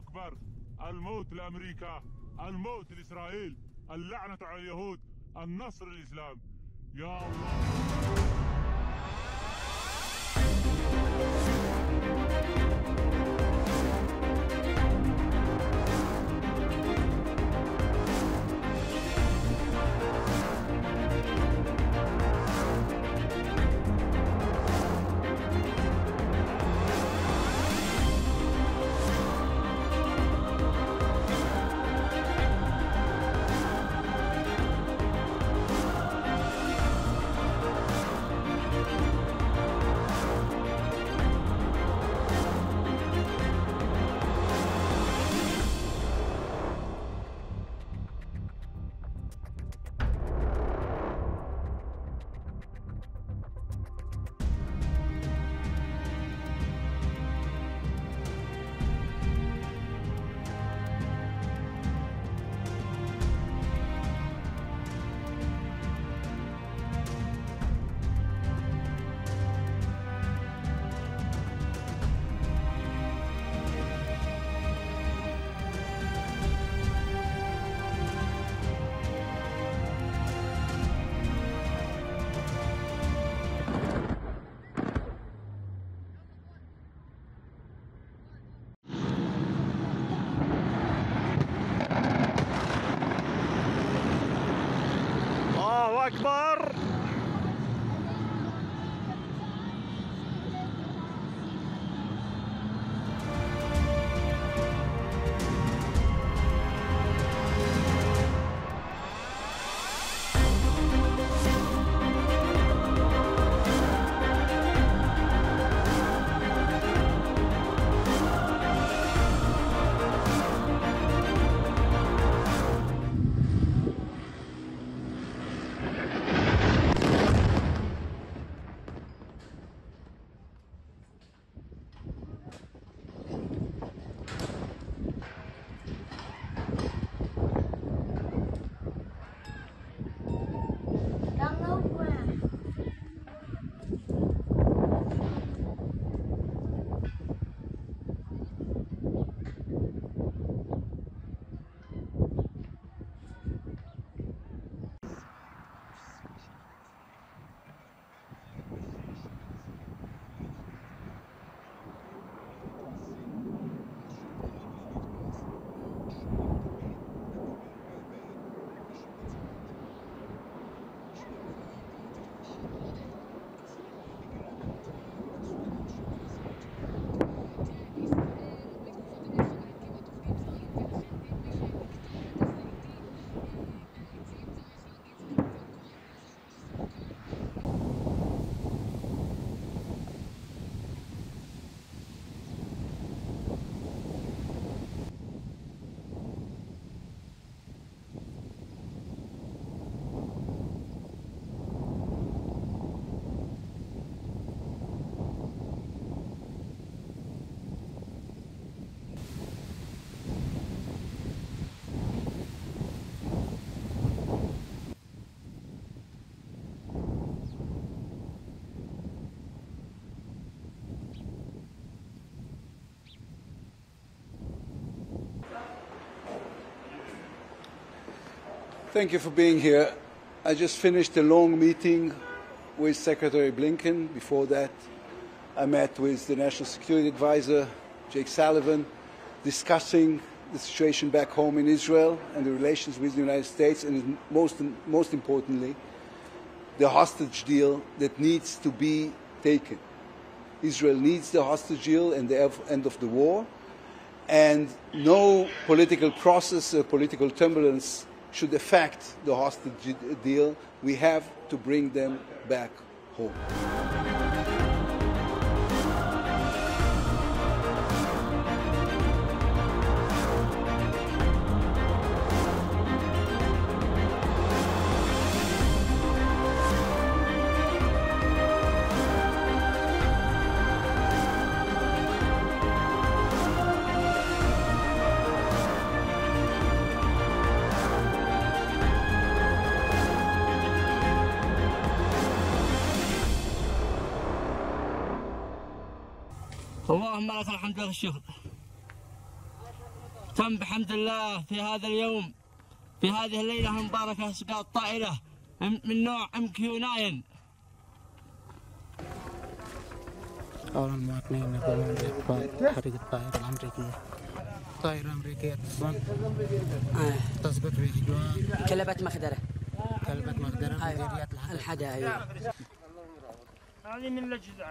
أكبر. الموت لأمريكا، الموت لإسرائيل، اللعنة على اليهود، النصر للإسلام. يا الله. أكبر. Thank you for being here. I just finished a long meeting with Secretary Blinken. Before that, I met with the National Security Advisor, Jake Sullivan, discussing the situation back home in Israel and the relations with the United States, and most importantly, the hostage deal that needs to be taken. Israel needs the hostage deal and the end of the war, and no political process or political turbulence should affect the hostage deal. We have to bring them back home. اللهم لك الحمد والشكر. تم بحمد الله في هذا اليوم في هذه الليلة المباركة اسقاط طائرة من نوع MQ-9. أول المواطنين يقولون بحريق الطائرة الأمريكية. الطائرة الأمريكية تسقط في جوار كلبة مخدرة مديرية الحدائق. هذه من الأجهزة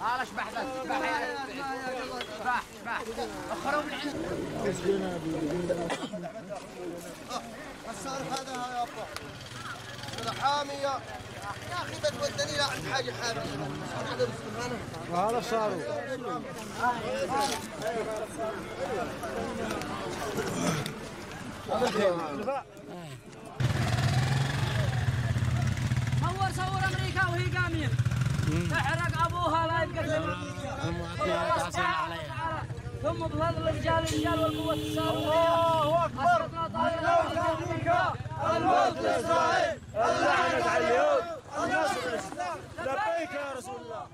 لا اشبح بس اشبح اخروا من الصارف هذا يا ابا الحاميه يا اخي بتودني لعند حاجه هذا الصاروخ صور امريكا وهي قاميه تحرق ابوها لا يتقدم ثم بفضل الرجال والقوة الصاروخية اسقطنا طائرة امريكا. الموت لاسرائيل، اللعنة على اليهود، النصر للاسلام. لبيك يا رسول الله.